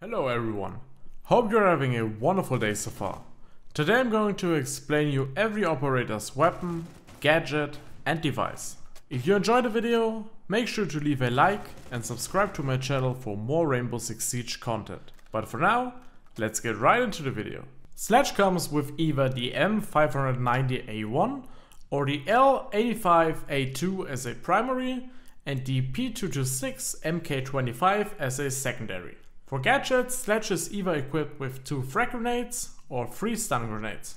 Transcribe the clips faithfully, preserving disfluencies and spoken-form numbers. Hello everyone, hope you're having a wonderful day so far. Today I'm going to explain you every operator's weapon, gadget and device. If you enjoyed the video, make sure to leave a like and subscribe to my channel for more Rainbow Six Siege content. But for now, let's get right into the video. Sledge comes with either the M five ninety A one or the L eighty-five A two as a primary and the P two twenty-six M K twenty-five as a secondary. For gadgets, Sledge is either equipped with two frag grenades or three stun grenades.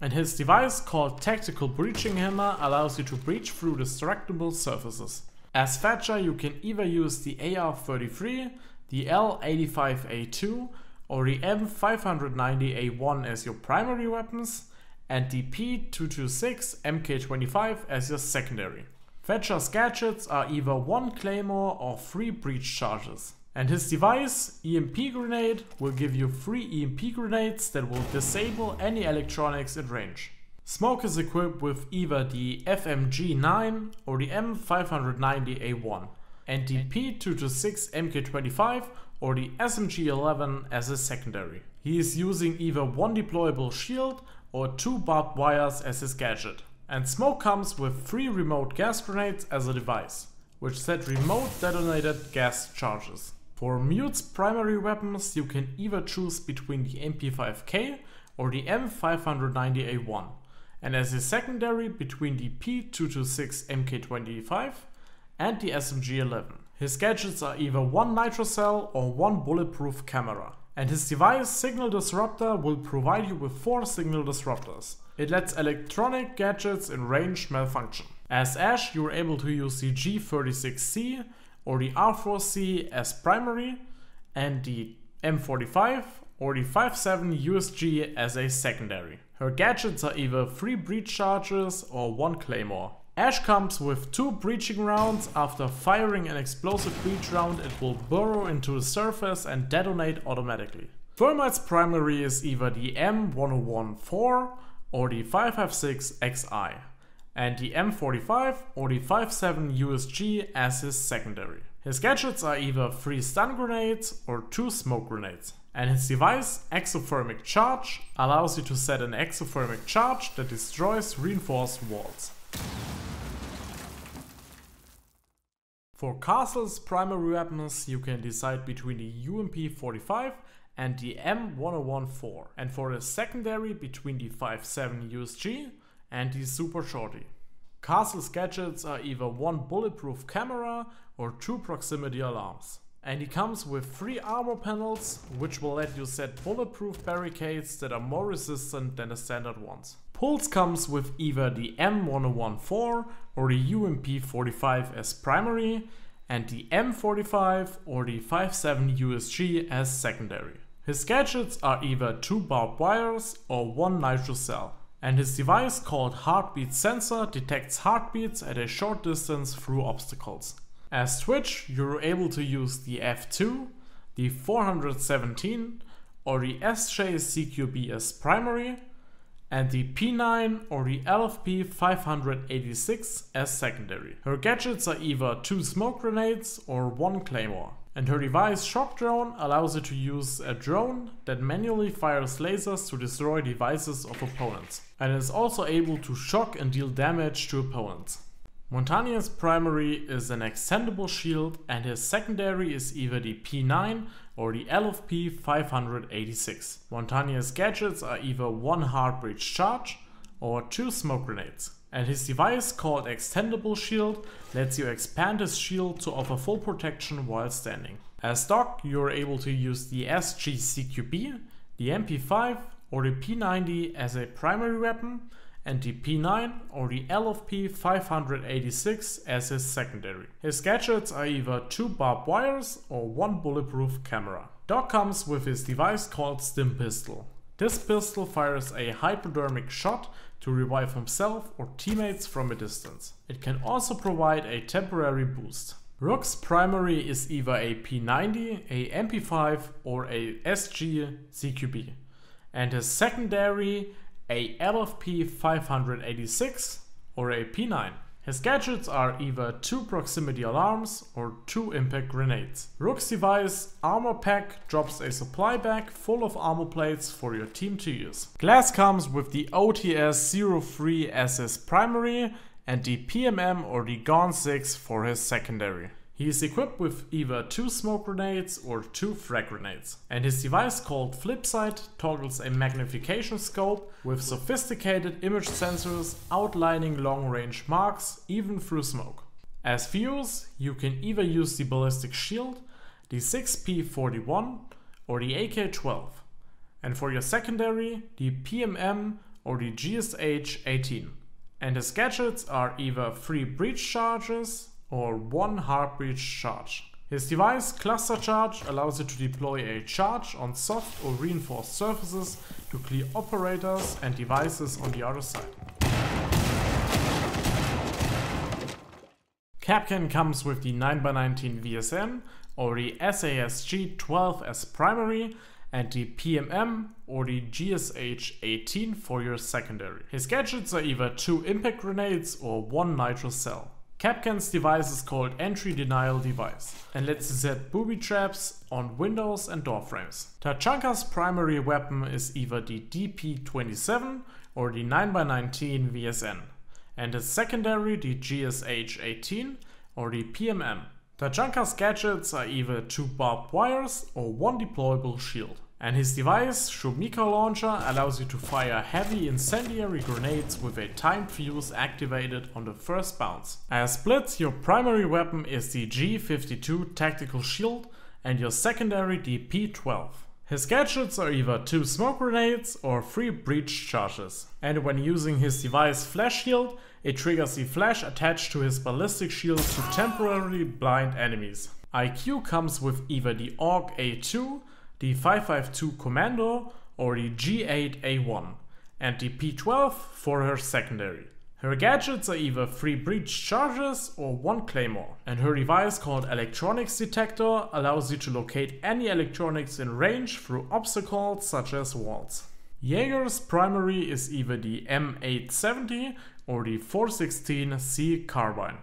And his device called Tactical Breaching Hammer allows you to breach through destructible surfaces. As Thatcher, you can either use the A R thirty-three, the L eighty-five A two or the M five ninety A one as your primary weapons and the P two twenty-six M K twenty-five as your secondary. Thatcher's gadgets are either one claymore or three breach charges. And his device, E M P grenade, will give you three E M P grenades that will disable any electronics at range. Smoke is equipped with either the F M G nine or the M five ninety A one and the P two twenty-six M K twenty-five or the S M G eleven as a secondary. He is using either one deployable shield or two barbed wires as his gadget. And Smoke comes with three remote gas grenades as a device, which set remote detonated gas charges. For Mute's primary weapons, you can either choose between the M P five K or the M five ninety A one, and as a secondary between the P two twenty-six M K twenty-five and the S M G eleven. His gadgets are either one nitrocell or one bulletproof camera. And his device, Signal Disruptor, will provide you with four signal disruptors. It lets electronic gadgets in range malfunction. As Ash, you are able to use the G thirty-six C or the R four C as primary and the M forty-five or the fifty-seven U S G as a secondary. Her gadgets are either three breach charges or one claymore. Ash comes with two breaching rounds. After firing an explosive breach round, it will burrow into the surface and detonate automatically. Thermite's primary is either the M ten fourteen or the five fifty-six X I and the M forty-five or the fifty-seven U S G as his secondary. His gadgets are either three stun grenades or two smoke grenades. And his device, Exothermic Charge, allows you to set an exothermic charge that destroys reinforced walls. For Castle's primary weapons, you can decide between the U M P forty-five and the M ten fourteen, and for the secondary between the fifty-seven U S G and the Super Shorty. Castle's gadgets are either one bulletproof camera or two proximity alarms. And he comes with three armor panels, which will let you set bulletproof barricades that are more resistant than the standard ones. Pulse comes with either the M ten fourteen or the U M P forty-five as primary and the M forty-five or the fifty-seven U S G as secondary. His gadgets are either two barbed wires or one nitrocell, and his device called Heartbeat Sensor detects heartbeats at a short distance through obstacles. As Twitch, you're able to use the F two, the four seventeen or the S G C Q B as primary and the P nine or the L F P five eighty-six as secondary. Her gadgets are either two smoke grenades or one claymore. And her device Shock Drone allows you to use a drone that manually fires lasers to destroy devices of opponents. And is also able to shock and deal damage to opponents. Montania's primary is an Extendable Shield and his secondary is either the P nine or the L F P five eighty-six. Montania's gadgets are either one heartbreach charge or two smoke grenades. And his device called Extendable Shield lets you expand his shield to offer full protection while standing. As Doc, you are able to use the S G C Q B, the M P five or the P ninety as a primary weapon and the P nine or the L F P five eighty-six as his secondary. His gadgets are either two barbed wires or one bulletproof camera. Doc comes with his device called Stim Pistol. This pistol fires a hypodermic shot to revive himself or teammates from a distance. It can also provide a temporary boost. Rook's primary is either a P ninety, a M P five or a S G C Q B and his secondary a L F P five eighty-six or a P nine. His gadgets are either two proximity alarms or two impact grenades. Rook's device Armor Pack drops a supply bag full of armor plates for your team to use. Glass comes with the O T S zero three S S primary and the P M M or the Gonne six for his secondary. He is equipped with either two smoke grenades or two frag grenades. And his device called Flipsight toggles a magnification scope with sophisticated image sensors outlining long-range marks even through smoke. As fuels, you can either use the ballistic shield, the six P forty-one or the A K twelve. And for your secondary, the P M M or the G S H eighteen. And his gadgets are either three breach charges or one heartbreach charge. His device Cluster Charge allows you to deploy a charge on soft or reinforced surfaces to clear operators and devices on the other side. Capcan comes with the nine by nineteen V S N or the S A S G twelve S primary and the P M M or the G S H eighteen for your secondary. His gadgets are either two impact grenades or one nitro cell. Capcan's device is called Entry Denial Device and lets you set booby traps on windows and door frames. Tachanka's primary weapon is either the D P twenty-seven or the nine by nineteen V S N and his secondary the G S H eighteen or the P M M. Tachanka's gadgets are either two barbed wires or one deployable shield. And his device, Shumika Launcher, allows you to fire heavy incendiary grenades with a timed fuse activated on the first bounce. As Blitz, your primary weapon is the G fifty-two Tactical Shield and your secondary the P twelve. His gadgets are either two smoke grenades or three breach charges. And when using his device Flash Shield, it triggers the flash attached to his ballistic shield to temporarily blind enemies. I Q comes with either the A U G A two, the five five two Commando or the G eight A one and the P twelve for her secondary. Her gadgets are either three breach charges or one claymore, and her device called Electronics Detector allows you to locate any electronics in range through obstacles such as walls. Jaeger's primary is either the M eight seventy or the four sixteen C carbine.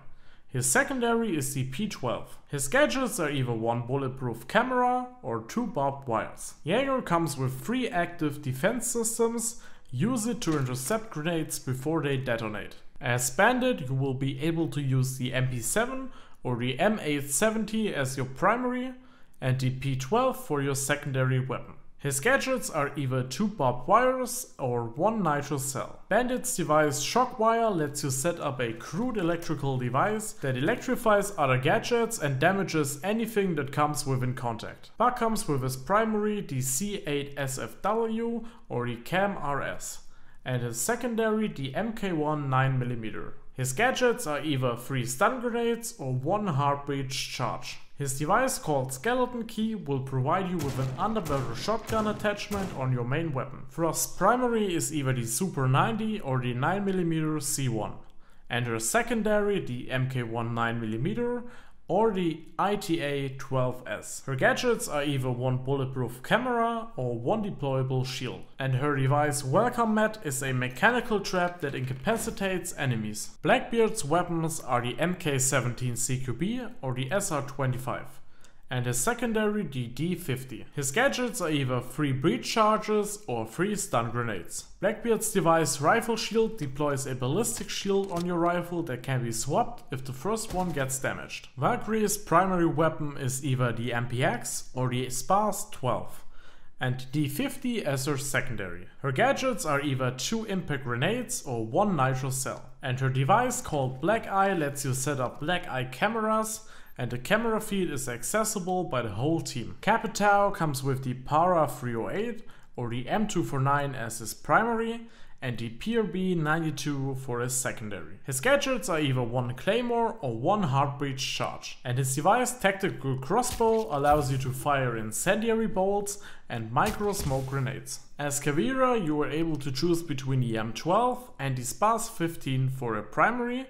His secondary is the P twelve. His gadgets are either one bulletproof camera or two barbed wires. Jaeger comes with three active defense systems. Use it to intercept grenades before they detonate. As Bandit, you will be able to use the M P seven or the M eight seventy as your primary and the P twelve for your secondary weapon. His gadgets are either two barbed wires or one nitro cell. Bandit's device Shockwire lets you set up a crude electrical device that electrifies other gadgets and damages anything that comes within contact. Buck comes with his primary the C eight S F W or the Cam R S and his secondary the M K one nine millimeter. His gadgets are either three stun grenades or one heartbreach charge. His device called Skeleton Key will provide you with an underbarrel shotgun attachment on your main weapon. Frost's primary is either the Super ninety or the nine millimeter C one and her secondary the M K one nine millimeter or the I T A twelve S. Her gadgets are either one bulletproof camera or one deployable shield. And her device Welcome Mat is a mechanical trap that incapacitates enemies. Blackbeard's weapons are the M K seventeen C Q B or the S R twenty-five and his secondary the D fifty. His gadgets are either three breach charges or three stun grenades. Blackbeard's device Rifle Shield deploys a ballistic shield on your rifle that can be swapped if the first one gets damaged. Valkyrie's primary weapon is either the M P X or the Spars twelve and D fifty as her secondary. Her gadgets are either two impact grenades or one nitro cell. And her device called Black Eye lets you set up Black Eye cameras, and the camera feed is accessible by the whole team. Capitao comes with the Para three oh eight or the M two forty-nine as his primary and the P R B ninety-two for his secondary. His gadgets are either one claymore or one heartbreach charge, and his device Tactical Crossbow allows you to fire incendiary bolts and micro smoke grenades. As Kavira, you were able to choose between the M twelve and the Spars fifteen for a primary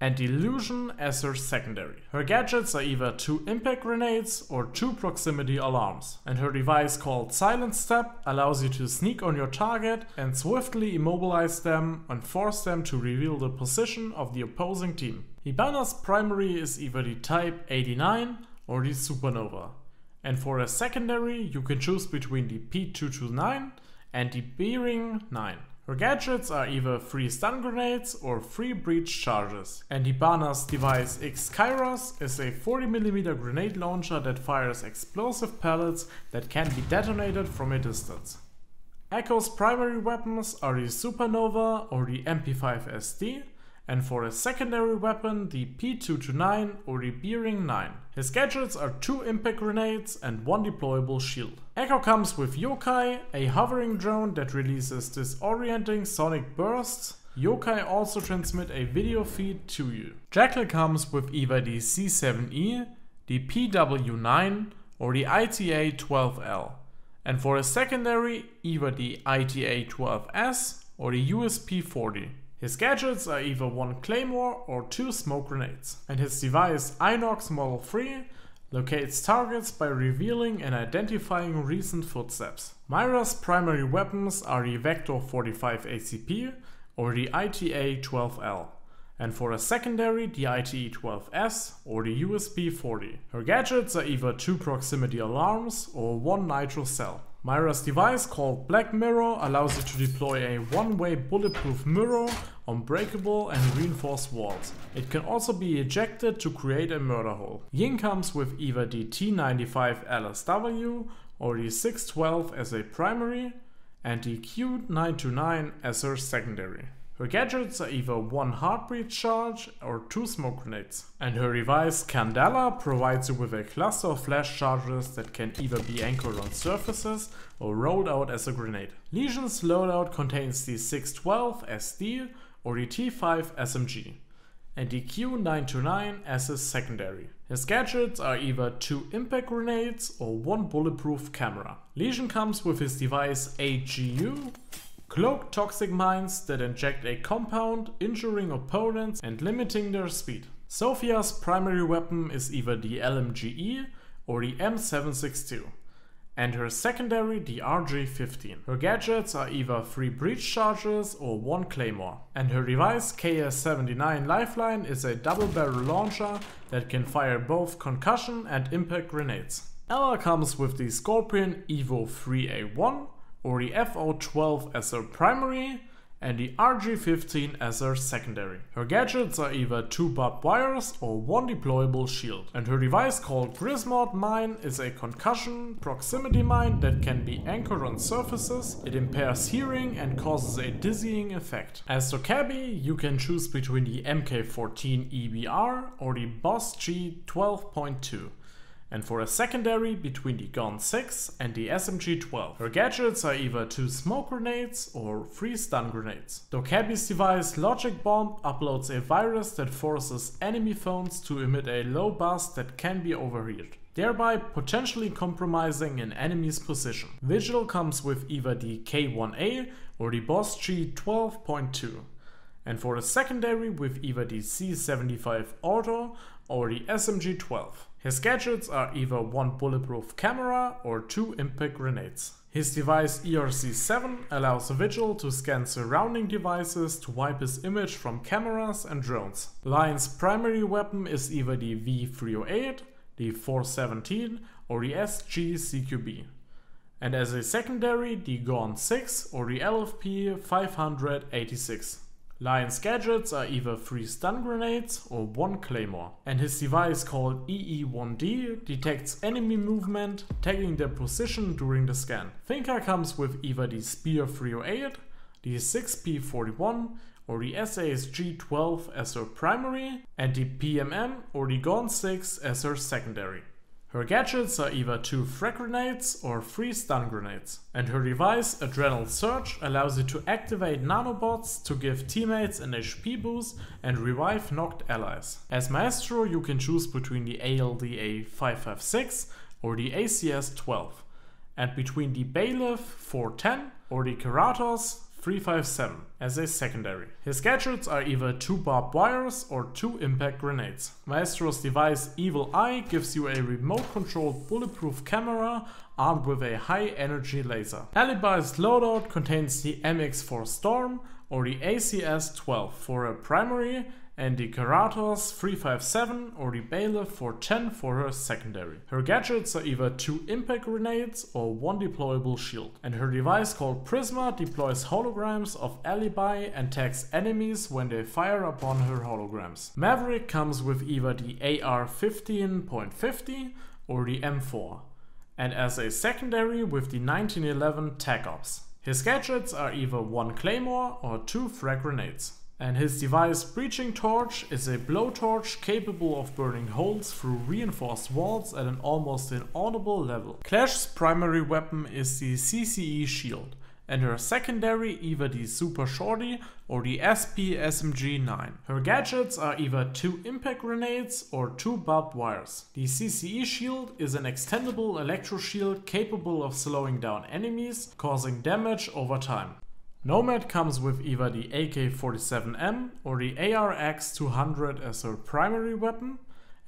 and illusion as her secondary. Her gadgets are either two impact grenades or two proximity alarms, and her device called Silent Step allows you to sneak on your target and swiftly immobilize them and force them to reveal the position of the opposing team. Hibana's primary is either the Type eighty-nine or the Supernova, and for a secondary you can choose between the P two twenty-nix and the Bearing nine. Her gadgets are either three stun grenades or three breach charges. And Hibana's device X-Kairos is a forty millimeter grenade launcher that fires explosive pellets that can be detonated from a distance. Echo's primary weapons are the Supernova or the M P five S D, and for a secondary weapon the P two twenty-nix or the Bearing nine. His gadgets are two impact grenades and one deployable shield. Echo comes with Yokai, a hovering drone that releases disorienting sonic bursts. Yokai also transmit a video feed to you. Jackal comes with either the C seven E, the P W nine or the I T A twelve L, and for a secondary either the I T A twelve S or the U S P forty. His gadgets are either one claymore or two smoke grenades, and his device Inox Model three locates targets by revealing and identifying recent footsteps. Myra's primary weapons are the Vector forty-five A C P or the I T A twelve L, and for a secondary the I T A twelve S or the U S P forty. Her gadgets are either two proximity alarms or one nitro cell. Myra's device called Black Mirror allows you to deploy a one-way bulletproof mirror on breakable and reinforced walls. It can also be ejected to create a murder hole. Ying comes with either the T ninety-five L S W or the six twelve as a primary and the Q nine twenty-nine as her secondary. Her gadgets are either one heartbreach charge or two smoke grenades, and her device Candela provides you with a cluster of flash charges that can either be anchored on surfaces or rolled out as a grenade. Legion's loadout contains the six twelve S D or the T five S M G and the Q nine twenty-nine as his secondary. His gadgets are either two impact grenades or one bulletproof camera. Legion comes with his device A G U, cloak toxic mines that inject a compound, injuring opponents and limiting their speed. Sophia's primary weapon is either the L M G E or the M seven sixty-two, and her secondary the R G fifteen. Her gadgets are either three breach charges or one claymore, and her device K S seventy-nine Lifeline is a double barrel launcher that can fire both concussion and impact grenades. Ella comes with the Scorpion Evo three A one or the F O twelve as her primary and the R G fifteen as her secondary. Her gadgets are either two barbed wires or one deployable shield, and her device called Grismod Mine is a concussion proximity mine that can be anchored on surfaces. It impairs hearing and causes a dizzying effect. As the cabbie, you can choose between the M K fourteen E B R or the Boss G twelve point two. And for a secondary between the Gonne six and the S M G twelve. Her gadgets are either two smoke grenades or three stun grenades. Dokabi's device Logic Bomb uploads a virus that forces enemy phones to emit a low buzz that can be overheard, thereby potentially compromising an enemy's position. Vigil comes with either the K one A or the Boss G twelve point two, and for a secondary with either the C seventy-five Auto or the S M G twelve. His gadgets are either one bulletproof camera or two impact grenades. His device E R C seven allows Vigil to scan surrounding devices to wipe his image from cameras and drones. Lion's primary weapon is either the V three oh eight, the four seventeen or the S G C Q B, and as a secondary the Gonne six or the L F P five eighty-six. Lion's gadgets are either three stun grenades or one claymore, and his device called E E one D detects enemy movement, tagging their position during the scan. Thinker comes with either the Spear three oh eight, the six P forty-one or the S A S G twelve as her primary and the P M M or the Gonne six as her secondary. Her gadgets are either two frag grenades or three stun grenades, and her device Adrenal Surge allows you to activate nanobots to give teammates an H P boost and revive knocked allies. As Maestro, you can choose between the A L D A five fifty-six or the A C S twelve, and between the Bailiff four ten or the Keratos three five seven as a secondary. His gadgets are either two barbed wires or two impact grenades. Maestro's device Evil Eye gives you a remote-controlled bulletproof camera armed with a high-energy laser. Alibai's loadout contains the M X four Storm or the A C S twelve for a primary, and the Karatos three five seven or the Bailiff four ten for her secondary. Her gadgets are either two impact grenades or one deployable shield, and her device called Prisma deploys holograms of Alibi and tags enemies when they fire upon her holograms. Maverick comes with either the A R fifteen fifty or the M four, and as a secondary with the nineteen eleven TACOPS. His gadgets are either one claymore or two frag grenades. And his device Breaching Torch is a blowtorch capable of burning holes through reinforced walls at an almost inaudible level. Clash's primary weapon is the C C E shield, and her secondary either the Super Shorty or the S P S M G nine. Her gadgets are either two impact grenades or two barbed wires. The C C E shield is an extendable electro shield capable of slowing down enemies, causing damage over time. Nomad comes with either the A K forty-seven M or the A R X two hundred as her primary weapon,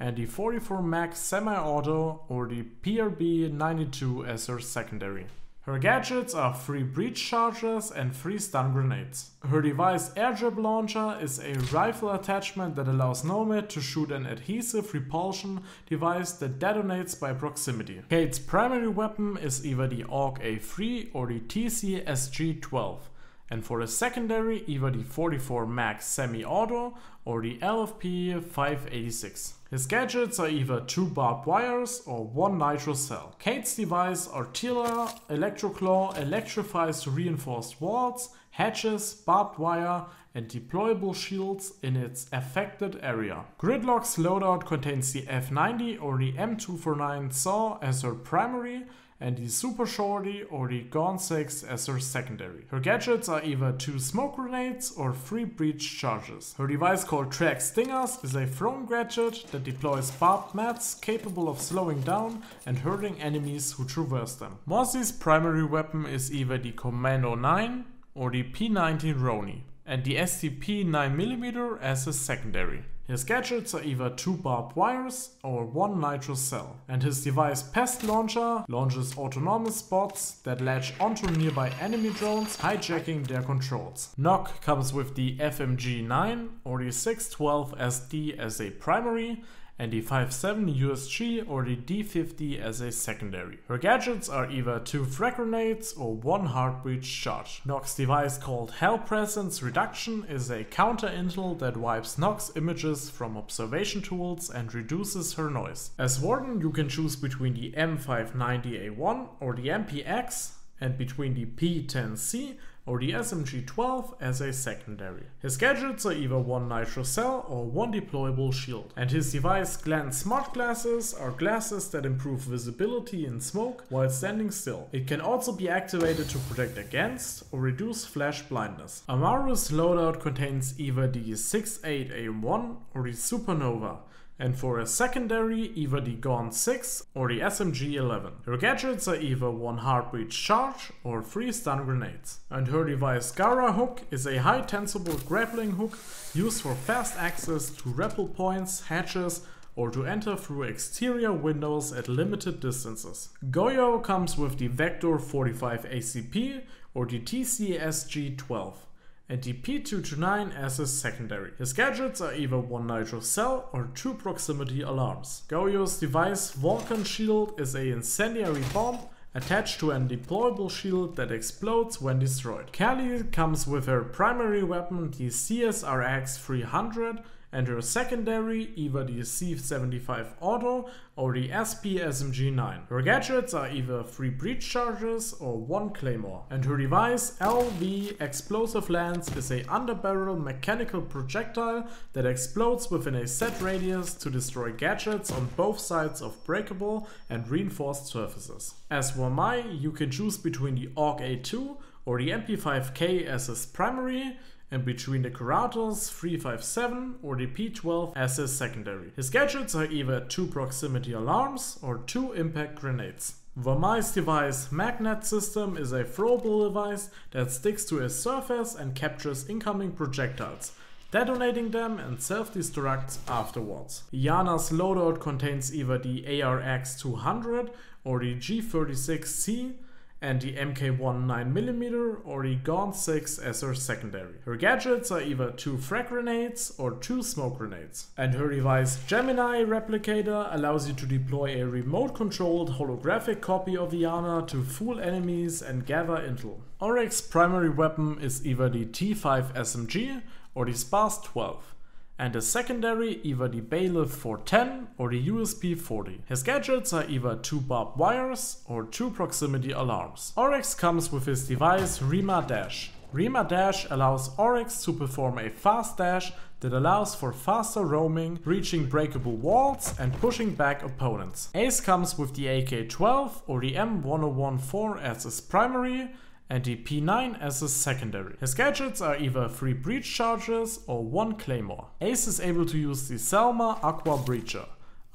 and the forty-four mag semi-auto or the P R B ninety-two as her secondary. Her gadgets are three breach charges and three stun grenades. Her device Airjab Launcher is a rifle attachment that allows Nomad to shoot an adhesive repulsion device that detonates by proximity. Kate's primary weapon is either the A U G A three or the T C S G twelve. And for the secondary, either the forty-four mag semi-auto or the L F P five eighty-six. His gadgets are either two barbed wires or one nitro cell. Kate's device Artilla Electroclaw electrifies reinforced walls, hatches, barbed wire and deployable shields in its affected area. Gridlock's loadout contains the F ninety or the M two forty-nine Saw as her primary, and the Super Shorty or the Gonne six as her secondary. Her gadgets are either two smoke grenades or three breach charges. Her device called Track Stingers is a thrown gadget that deploys barbed mats capable of slowing down and hurting enemies who traverse them. Mozzie's primary weapon is either the Commando nine or the P ninety Roni, and the S T P nine millimeter as a secondary. His gadgets are either two barbed wires or one nitro cell, and his device Pest Launcher launches autonomous bots that latch onto nearby enemy drones, hijacking their controls. Nock comes with the F M G nine or the six twelve S D as a primary, and the five seven U S G or the D fifty as a secondary. Her gadgets are either two frag grenades or one heartbreach charge. Nock's device called Hell Presence Reduction is a counter intel that wipes Nock's images from observation tools and reduces her noise. As Warden, you can choose between the M five ninety A one or the M P X, and between the P ten C or the S M G twelve as a secondary. His gadgets are either one nitro cell or one deployable shield, and his device Glenn Smart Glasses are glasses that improve visibility in smoke while standing still. It can also be activated to protect against or reduce flash blindness. Amaru's loadout contains either the six eight A one or the Supernova, and for a secondary, either the Gonne six or the S M G eleven. Her gadgets are either one heartbreach charge or three stun grenades. And her device Gara Hook is a high tensible grappling hook used for fast access to rappel points, hatches, or to enter through exterior windows at limited distances. Goyo comes with the Vector forty-five A C P or the T C S G twelve. And the P two twenty-nine as his secondary. His gadgets are either one nitro cell or two proximity alarms. Goyo's device Vulcan Shield is an incendiary bomb attached to a deployable shield that explodes when destroyed. Callie comes with her primary weapon the C S R X three hundred, and her secondary either the C seventy-five Auto or the S P S M G nine. Her gadgets are either three breach charges or one claymore, and her device L V Explosive Lance is a underbarrel mechanical projectile that explodes within a set radius to destroy gadgets on both sides of breakable and reinforced surfaces. As for Mai, you can choose between the A U G A two or the M P five K as his primary, and between the Karatos three five seven or the P twelve as his secondary. His gadgets are either two proximity alarms or two impact grenades. Vermeil's device Magnet System is a throwable device that sticks to a surface and captures incoming projectiles, detonating them and self-destructs afterwards. Yana's loadout contains either the A R X two hundred or the G thirty-six C and the M K one nine millimeter or the Gonne six as her secondary. Her gadgets are either two frag grenades or two smoke grenades. And her device Gemini Replicator allows you to deploy a remote-controlled holographic copy of Yana to fool enemies and gather intel. Oryx's primary weapon is either the T five S M G or the Spars twelve, and his secondary either the Bailiff four ten or the U S P forty. His gadgets are either two barbed wires or two proximity alarms. Oryx comes with his device Rima Dash. Rima Dash allows Oryx to perform a fast dash that allows for faster roaming, breaching breakable walls and pushing back opponents. Ace comes with the A K twelve or the M ten fourteen as his primary, and the P nine as his secondary. His gadgets are either three breach charges or one claymore. Ace is able to use the Selma Aqua Breacher.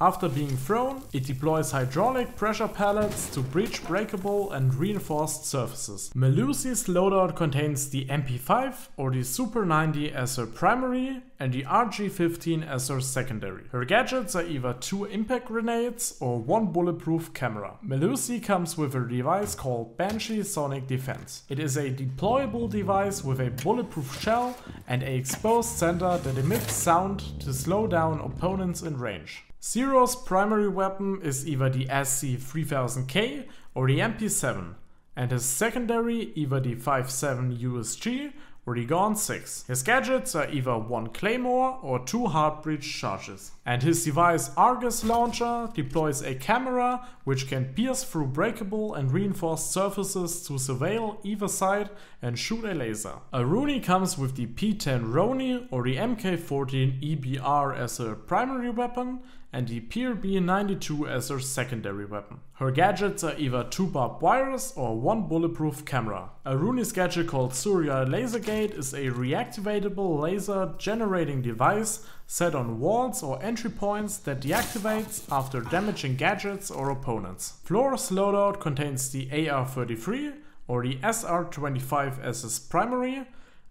After being thrown, it deploys hydraulic pressure pallets to breach breakable and reinforced surfaces. Melusi's loadout contains the M P five or the Super ninety as her primary and the R G fifteen as her secondary. Her gadgets are either two impact grenades or one bulletproof camera. Melusi comes with a device called Banshee Sonic Defense. It is a deployable device with a bulletproof shell and an exposed center that emits sound to slow down opponents in range. Zero's primary weapon is either the S C three thousand K or the M P seven, and his secondary either the fifty-seven U S G or the Gonne six. His gadgets are either one claymore or two heartbreach charges. And his device Argus Launcher deploys a camera which can pierce through breakable and reinforced surfaces to surveil either side and shoot a laser. Aruni comes with the P ten Roni or the M K fourteen E B R as her primary weapon and the P R B ninety-two as her secondary weapon. Her gadgets are either two barbed wires or one bulletproof camera. Aruni's gadget called Surya Laser Gate is a reactivatable laser generating device set on walls or entry points that deactivates after damaging gadgets or opponents. Floor's loadout contains the A R thirty-three or the S R twenty-five as his primary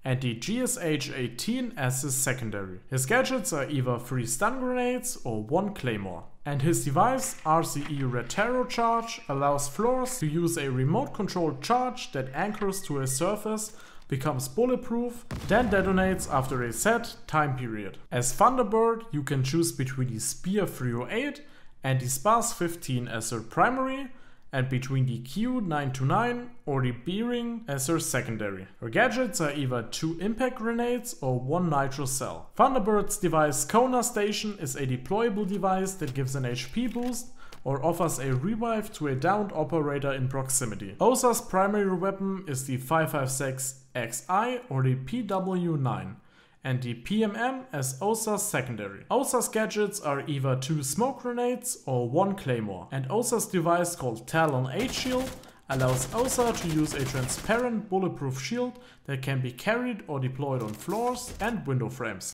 and the G S H eighteen as his secondary. His gadgets are either three stun grenades or one claymore. And his device R C E Retaro Charge allows Flores to use a remote-controlled charge that anchors to a surface, becomes bulletproof, then detonates after a set time period. As Thunderbird, you can choose between the Spear three oh eight and the Spars fifteen as their primary, and between the Q nine twenty-nine or the Bearing as her secondary. Her gadgets are either two impact grenades or one nitro cell. Thunderbird's device Kona Station is a deployable device that gives an H P boost or offers a revive to a downed operator in proximity. Osa's primary weapon is the five fifty-six X I or the P W nine. And the P M M as Osa's secondary. Osa's gadgets are either two smoke grenades or one claymore, and Osa's device called Talon H-Shield allows Osa to use a transparent bulletproof shield that can be carried or deployed on floors and window frames.